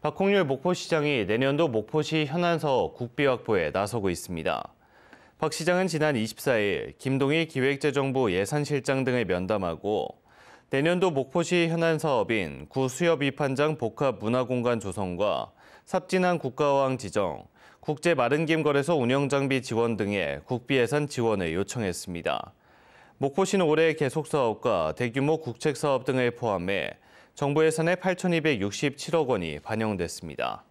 박홍률 목포시장이 내년도 목포시 현안서 국비 확보에 나서고 있습니다. 박 시장은 지난 24일 김동일 기획재정부 예산실장 등을 면담하고 내년도 목포시 현안 사업인 구수협위판장 복합문화공간 조성과 삽진항 국가어항 지정, 국제 마른김 거래소 운영장비 지원 등의 국비 예산 지원을 요청했습니다. 목포시는 올해 계속사업과 대규모 국책사업 등을 포함해 정부 예산의 8,267억 원이 반영됐습니다.